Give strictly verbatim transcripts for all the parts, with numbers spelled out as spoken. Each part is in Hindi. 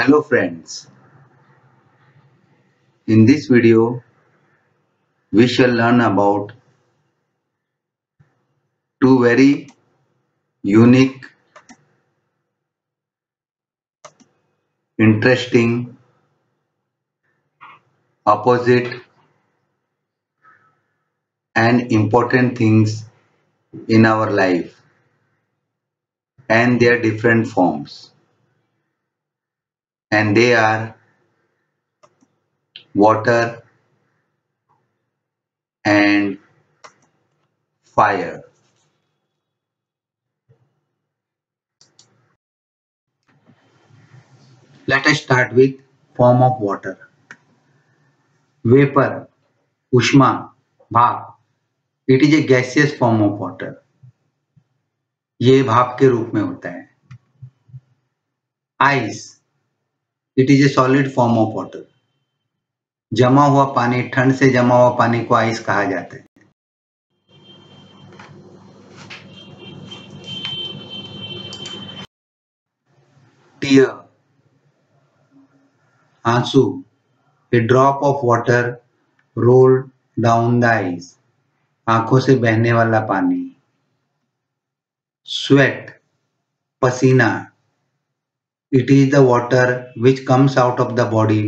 Hello friends, in this video we shall learn about two very unique, interesting, opposite and important things in our life and their different forms. And they are water and fire. Let us start with form of water. Vapor, Ushma, Bhaap. It is a gaseous form of water. ये भाप के रूप में होता है. Ice. It is a solid form of water. जमा हुआ पानी, ठंड से जमा हुआ पानी को आइस कहा जाता है. टीयर, आंसू, a drop of water roll down the eyes, आंखों से बहने वाला पानी. स्वेट, पसीना, it is the water which comes out of the body,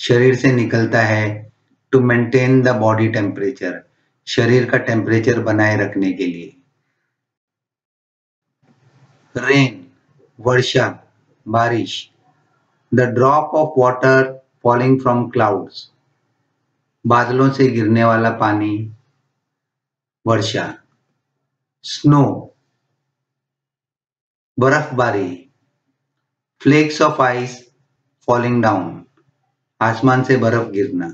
शरीर से निकलता है to maintain the body temperature, शरीर का टेम्परेचर बनाए रखने के लिए. रेन, वर्षा, बारिश, the drop of water falling from clouds, बादलों से गिरने वाला पानी, वर्षा. स्नो, बर्फबारी, flakes of ice falling down, आसमान से बर्फ गिरना.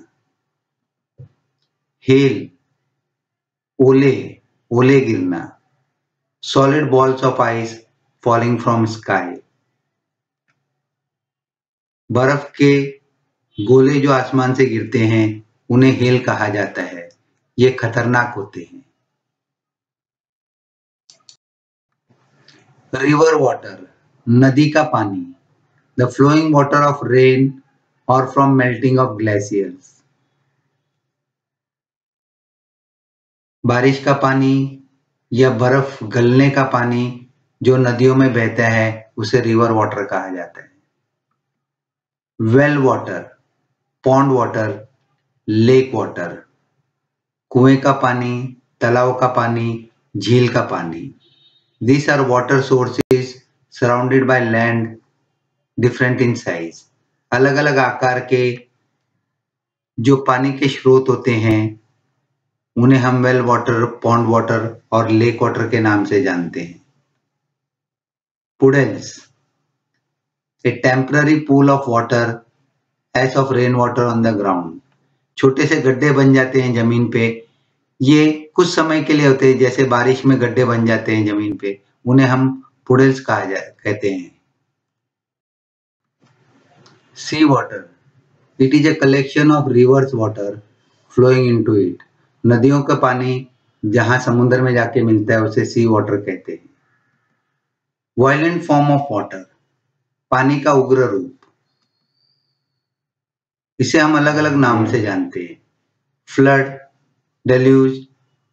हेल, ओले, ओले गिरना, solid balls of ice falling from sky, बर्फ के गोले जो आसमान से गिरते हैं उन्हें हेल कहा जाता है, ये खतरनाक होते हैं. रिवर वाटर, नदी का पानी, the flowing water of rain or from melting of glaciers, बारिश का पानी या बर्फ गलने का पानी जो नदियों में बहता है उसे रिवर वाटर कहा जाता है. Well water, pond water, lake water, कुएं का पानी, तालाब का पानी, झील का पानी. These are water sources surrounded by land, different in size, अलग अलग आकार के जो पानी के स्रोत होते हैं उन्हें हम वेल वाटर, पॉन्ड वाटर और लेक वाटर के नाम से जानते हैं. Puddles, a temporary pool of water as of rain water on the ground, छोटे से गड्ढे बन जाते हैं जमीन पे, ये कुछ समय के लिए होते हैं, जैसे बारिश में गड्ढे बन जाते हैं जमीन पे, उन्हें हम पुडल्स कहा जा कहते हैं. Sea water, it is a collection of rivers water flowing into it. नदियों का पानी जहां समुद्र में जाके मिलता है उसे sea water कहते हैं. Violent form of water, पानी का उग्र रूप, इसे हम अलग अलग नाम से जानते हैं. Flood, deluge,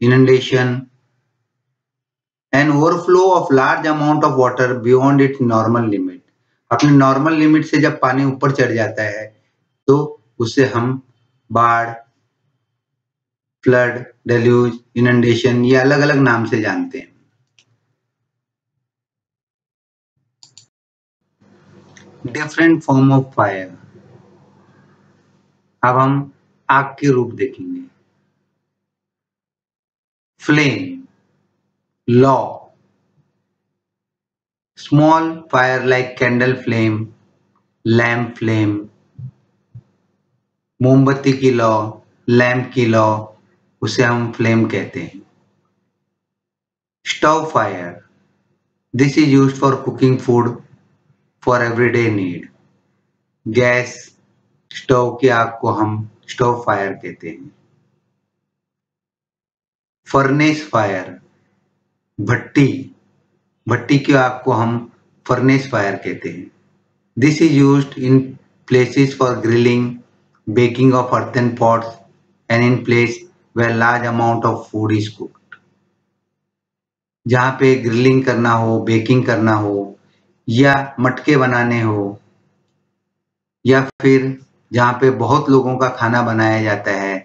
inundation, an overflow of large amount of water beyond its normal limit. अपने नॉर्मल लिमिट से जब पानी ऊपर चढ़ जाता है तो उसे हम बाढ़, फ्लड, डेल्यूज, इनंडेशन ये अलग अलग नाम से जानते हैं. डिफरेंट फॉर्म ऑफ फायर, अब हम आग के रूप देखेंगे. फ्लेम, लौ, small fire like candle flame, lamp flame, मोमबत्ती की लौ, लैम्प की लौ, उसे हम फ्लेम कहते हैं. Stove fire, this is used for cooking food for everyday need, gas stove की आग को हम स्टोव फायर कहते हैं. फर्नेस फायर, भट्टी, भट्टी की आग को हम फर्नेस फायर कहते हैं. This is used in places for grilling, baking of earthen pots, and in place where large amount of food is cooked. जहाँ पे ग्रिलिंग करना हो, बेकिंग करना हो, या मटके बनाने हो, या फिर जहाँ पे बहुत लोगों का खाना बनाया जाता है,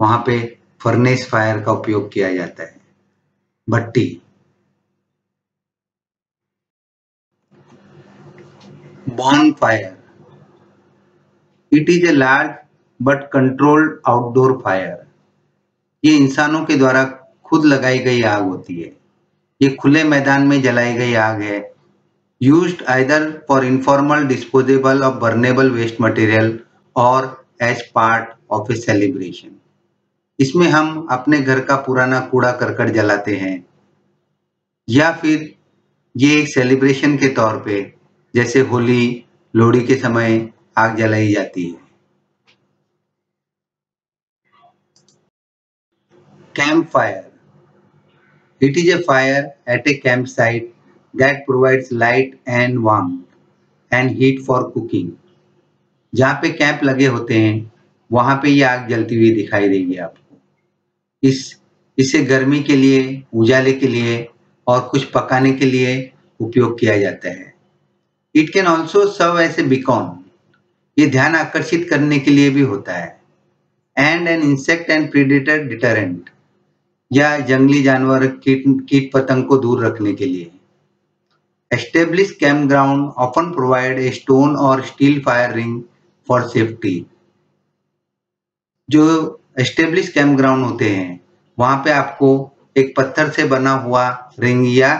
वहाँ पे फर्नेस फायर का उपयोग किया जाता है, भट्टी। Bonfire. It is a large but controlled outdoor fire. ये इंसानों के द्वारा खुद लगाई गई आग होती है। ये खुले मैदान में जलाई गई आग है। Used either for informal disposable of burnable waste material or as part of a celebration. इसमें हम अपने घर का पुराना कूड़ा करकट जलाते हैं, या फिर ये एक सेलिब्रेशन के तौर पे, जैसे होली, लोहड़ी के समय आग जलाई जाती है। Campfire. It is a fire at a campsite that provides light and warmth and heat for cooking. जहाँ पे कैंप लगे होते हैं, वहां पे ये आग जलती हुई दिखाई देगी आपको। इस इसे गर्मी के लिए, उजाले के लिए और कुछ पकाने के लिए उपयोग किया जाता है। It can also serve as a beacon. ये ध्यान आकर्षित करने के लिए भी होता है। And an insect and predator deterrent. या जंगली जानवर, कीट कीट पतंग को दूर रखने के लिए। Established campground often provide a stone or steel fire ring for safety. जो एस्टेब्लिश कैंपग्राउंड होते हैं, वहां पे आपको एक पत्थर से बना हुआ रिंग या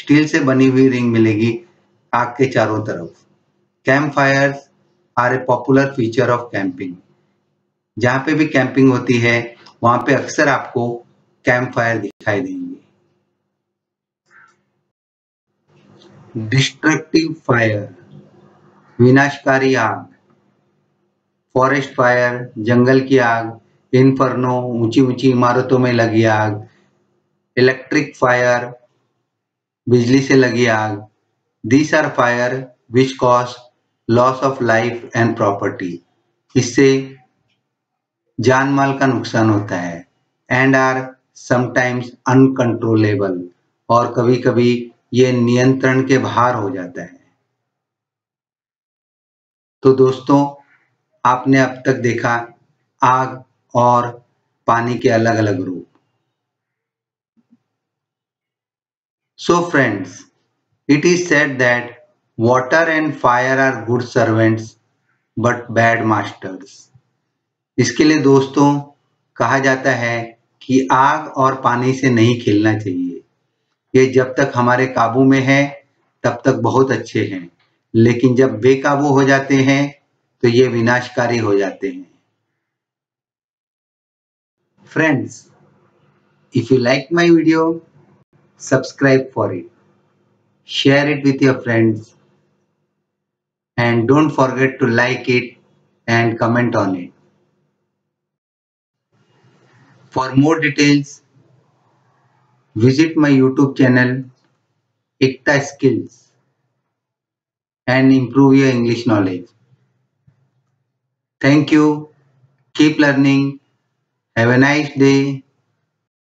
स्टील से बनी हुई रिंग मिलेगी आग के चारों तरफ। Camp fires are a popular feature of camping. जहां पे भी कैंपिंग होती है, वहां पे अक्सर आपको कैंप फायर दिखाई देंगे। डिस्ट्रक्टिव फायर, विनाशकारी आग। फॉरेस्ट फायर, जंगल की आग, इन्फर्नो, ऊंची ऊंची इमारतों में लगी आग, इलेक्ट्रिक फायर, बिजली से लगी आग। These are fire which cause loss of life and property. इससे जान माल का नुकसान होता है। And are sometimes uncontrollable. और कभी कभी ये नियंत्रण के बाहर हो जाता है। तो दोस्तों, आपने अब तक देखा आग और पानी के अलग अलग रूप। So friends, it is said that water and fire are good servants but bad masters. इसके लिए दोस्तों कहा जाता है कि आग और पानी से नहीं खेलना चाहिए। ये जब तक हमारे काबू में है तब तक बहुत अच्छे हैं, लेकिन जब बेकाबू हो जाते हैं तो ये विनाशकारी हो जाते हैं। Friends, if you like my video, subscribe for it, share it with your friends, and don't forget to like it and comment on it. For more details, visit my YouTube channel Ektaskills and improve your English knowledge. Thank you. Keep learning. Have a nice day.